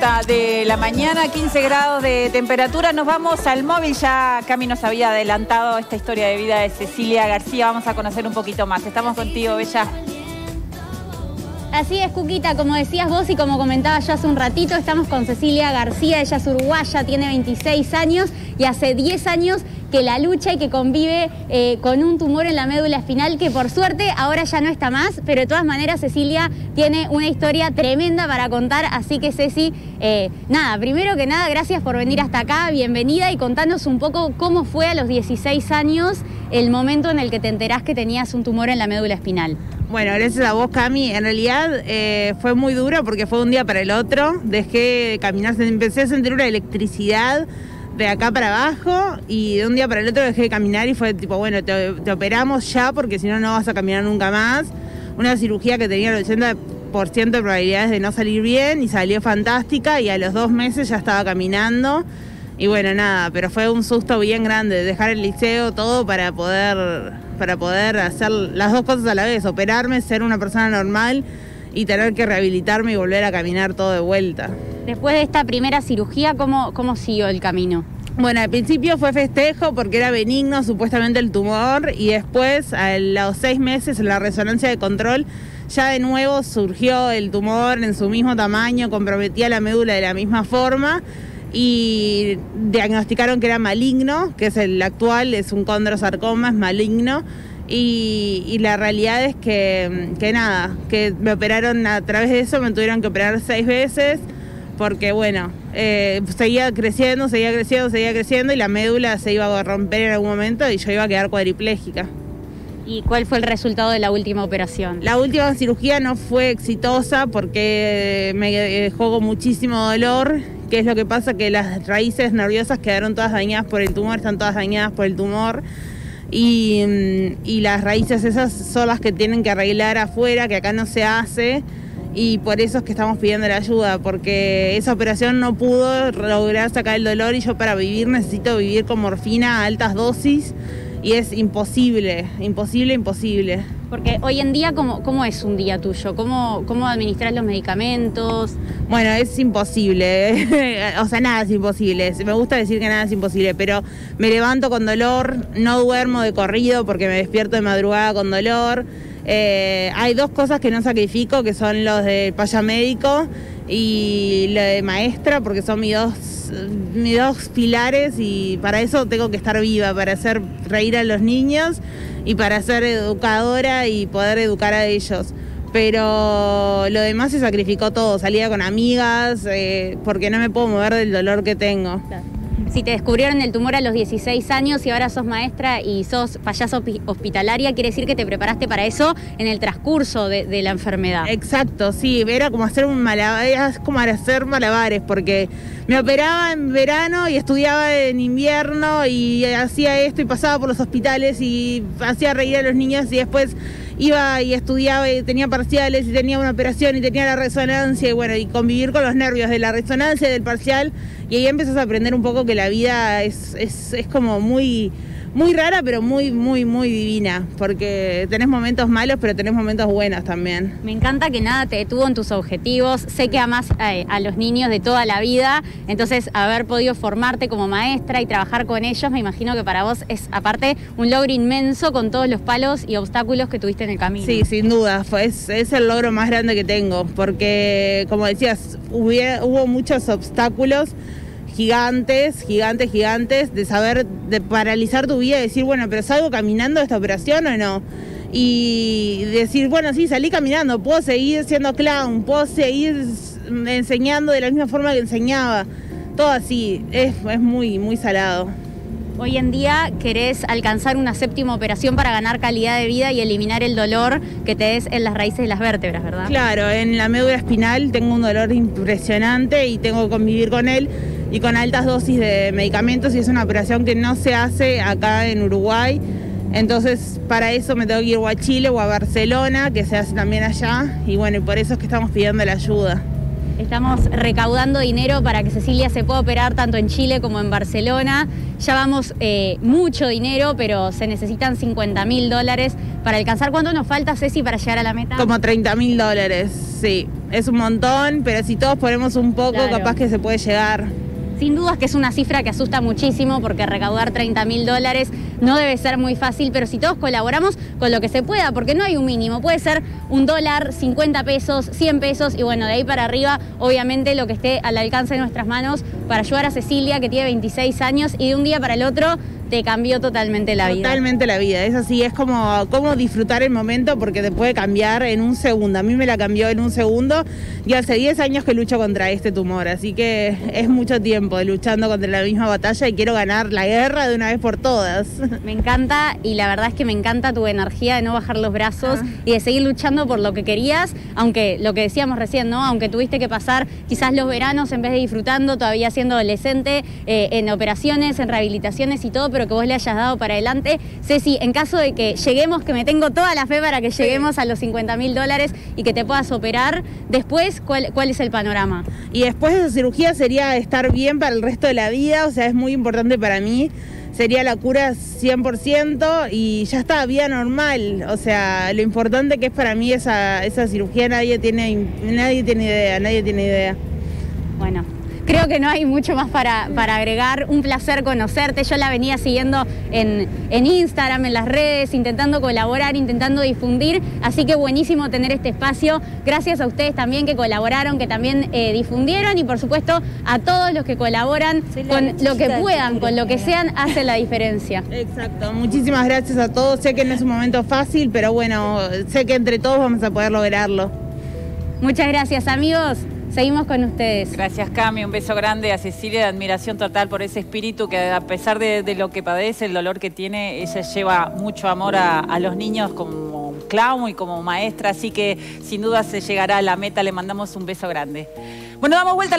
30 de la mañana, 15 grados de temperatura. Nos vamos al móvil. Ya Cami nos había adelantado esta historia de vida de Cecilia García. Vamos a conocer un poquito más. Estamos contigo, Bella. Así es, Cuquita, como decías vos y como comentaba yo hace un ratito, estamos con Cecilia García. Ella es uruguaya, tiene 26 años y hace 10 años que la lucha y que convive con un tumor en la médula espinal que por suerte ahora ya no está más, pero de todas maneras Cecilia tiene una historia tremenda para contar, así que Ceci, nada, primero que nada, gracias por venir hasta acá, bienvenida y contanos un poco cómo fue a los 16 años el momento en el que te enterás que tenías un tumor en la médula espinal. Bueno, gracias a vos, Cami. En realidad fue muy duro porque fue un día para el otro, dejé de caminar, empecé a sentir una electricidad de acá para abajo y de un día para el otro dejé de caminar y fue tipo, bueno, te operamos ya porque si no, no vas a caminar nunca más. Una cirugía que tenía el 80% de probabilidades de no salir bien y salió fantástica y a los 2 meses ya estaba caminando y bueno, nada, pero fue un susto bien grande, dejar el liceo, todo para poder hacer las dos cosas a la vez, operarme, ser una persona normal y tener que rehabilitarme y volver a caminar todo de vuelta. Después de esta primera cirugía, ¿cómo siguió el camino? Bueno, al principio fue festejo porque era benigno supuestamente el tumor y después a los 6 meses en la resonancia de control ya de nuevo surgió el tumor en su mismo tamaño, comprometía la médula de la misma forma y diagnosticaron que era maligno, que es el actual, es un condrosarcoma, es maligno. Y la realidad es que nada, que me operaron a través de eso, me tuvieron que operar 6 veces porque bueno, seguía creciendo y la médula se iba a romper en algún momento y yo iba a quedar cuadripléjica. ¿Y cuál fue el resultado de la última operación? La última cirugía no fue exitosa porque me dejó con muchísimo dolor, que es lo que pasa que las raíces nerviosas quedaron todas dañadas por el tumor, están todas dañadas por el tumor. Y las raíces esas son las que tienen que arreglar afuera, que acá no se hace y por eso es que estamos pidiendo la ayuda porque esa operación no pudo lograr sacar el dolor y yo para vivir necesito vivir con morfina a altas dosis y es imposible. Porque hoy en día, ¿cómo es un día tuyo? ¿Cómo administras los medicamentos? Bueno, es imposible. O sea, nada es imposible. Me gusta decir que nada es imposible, pero me levanto con dolor, no duermo de corrido porque me despierto de madrugada con dolor. Hay 2 cosas que no sacrifico, que son los de PayaMédico y lo de maestra, porque son mis dos pilares y para eso tengo que estar viva, para hacer reír a los niños y para ser educadora y poder educar a ellos. Pero lo demás se sacrificó todo, salía con amigas, porque no me puedo mover del dolor que tengo. Si te descubrieron el tumor a los 16 años y ahora sos maestra y sos payaso hospitalaria, quiere decir que te preparaste para eso en el transcurso de la enfermedad. Exacto, sí, era como hacer malabares, porque me operaba en verano y estudiaba en invierno y hacía esto y pasaba por los hospitales y hacía reír a los niños y después iba y estudiaba y tenía parciales y tenía una operación y tenía la resonancia y bueno, y convivir con los nervios de la resonancia y del parcial y ahí empezás a aprender un poco que la vida es como muy, muy rara pero muy, muy, muy divina porque tenés momentos malos pero tenés momentos buenos también. Me encanta que nada te detuvo en tus objetivos, sé que amás a los niños de toda la vida, entonces haber podido formarte como maestra y trabajar con ellos me imagino que para vos es aparte un logro inmenso con todos los palos y obstáculos que tuviste en el camino. Sí, sin duda, es el logro más grande que tengo, porque como decías, hubo muchos obstáculos gigantes, de saber, de paralizar tu vida y decir, bueno, pero ¿salgo caminando de esta operación o no? Y decir, bueno, sí, salí caminando, puedo seguir siendo clown, puedo seguir enseñando de la misma forma que enseñaba, todo así, es muy, muy salado. Hoy en día querés alcanzar una 7ª operación para ganar calidad de vida y eliminar el dolor que te des en las raíces de las vértebras, ¿verdad? Claro, en la médula espinal tengo un dolor impresionante y tengo que convivir con él y con altas dosis de medicamentos y es una operación que no se hace acá en Uruguay. Entonces para eso me tengo que ir o a Chile o a Barcelona, que se hace también allá y bueno, y por eso es que estamos pidiendo la ayuda. Estamos recaudando dinero para que Cecilia se pueda operar tanto en Chile como en Barcelona. Ya vamos mucho dinero, pero se necesitan $50.000 para alcanzar. ¿Cuánto nos falta, Ceci, para llegar a la meta? Como $30.000, sí. es un montón, pero si todos ponemos un poco, claro, capaz que se puede llegar. Sin dudas que es una cifra que asusta muchísimo porque recaudar $30.000 no debe ser muy fácil, pero si todos colaboramos con lo que se pueda, porque no hay un mínimo, puede ser $1, 50 pesos, 100 pesos y bueno, de ahí para arriba obviamente lo que esté al alcance de nuestras manos para ayudar a Cecilia que tiene 26 años y de un día para el otro te cambió totalmente la vida. Totalmente la vida, es así, es como disfrutar el momento porque te puede cambiar en un segundo, a mí me la cambió en un segundo y hace 10 años que lucho contra este tumor, así que es mucho tiempo luchando contra la misma batalla y quiero ganar la guerra de una vez por todas. Me encanta y la verdad es que me encanta tu energía de no bajar los brazos y de seguir luchando por lo que querías, aunque lo que decíamos recién, ¿no? Aunque tuviste que pasar quizás los veranos en vez de disfrutando, todavía siendo adolescente, en operaciones, en rehabilitaciones y todo, pero que vos le hayas dado para adelante. Ceci, en caso de que lleguemos, que me tengo toda la fe para que lleguemos a los $50.000 y que te puedas operar, después, ¿cuál es el panorama? Y después de esa cirugía sería estar bien para el resto de la vida, o sea, es muy importante para mí, sería la cura 100% y ya está, vida normal, o sea, lo importante que es para mí esa cirugía, nadie tiene idea. Bueno, creo que no hay mucho más para agregar, un placer conocerte, yo la venía siguiendo en Instagram, en las redes, intentando colaborar, intentando difundir, así que buenísimo tener este espacio, gracias a ustedes también que colaboraron, que también difundieron y por supuesto a todos los que colaboran con lo que puedan, con lo que sean, hace la diferencia. Exacto, muchísimas gracias a todos, sé que no es un momento fácil, pero bueno, sé que entre todos vamos a poder lograrlo. Muchas gracias amigos. Seguimos con ustedes. Gracias, Cami. Un beso grande a Cecilia. Admiración total por ese espíritu que a pesar de lo que padece, el dolor que tiene, ella lleva mucho amor a los niños como clown y como maestra. Así que sin duda se llegará a la meta. Le mandamos un beso grande. Bueno, damos vuelta a la...